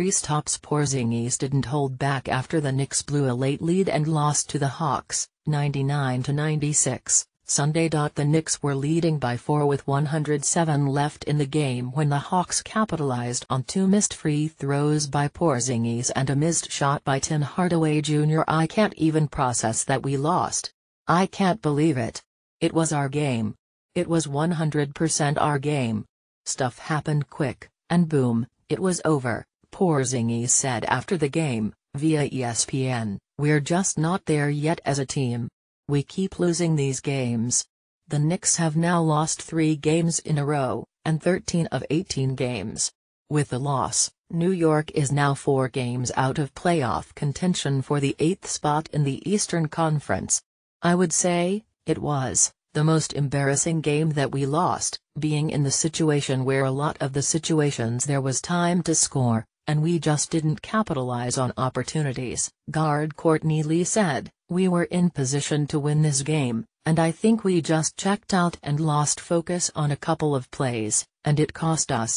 Kristaps Porzingis didn't hold back after the Knicks blew a late lead and lost to the Hawks, 99-96, Sunday. The Knicks were leading by 4 with 107 left in the game when the Hawks capitalized on two missed free throws by Porzingis and a missed shot by Tim Hardaway Jr. I can't even process that we lost. I can't believe it. It was our game. It was 100% our game. Stuff happened quick, and boom, it was over, Porzingis said after the game, via ESPN, "We're just not there yet as a team. We keep losing these games." The Knicks have now lost 3 games in a row, and 13 of 18 games. With the loss, New York is now 4 games out of playoff contention for the 8th spot in the Eastern Conference. I would say, it was the most embarrassing game that we lost, being in the situation where a lot of the situations there was time to score, and we just didn't capitalize on opportunities. Guard Courtney Lee said, "We were in position to win this game, and I think we just checked out and lost focus on a couple of plays, and it cost us."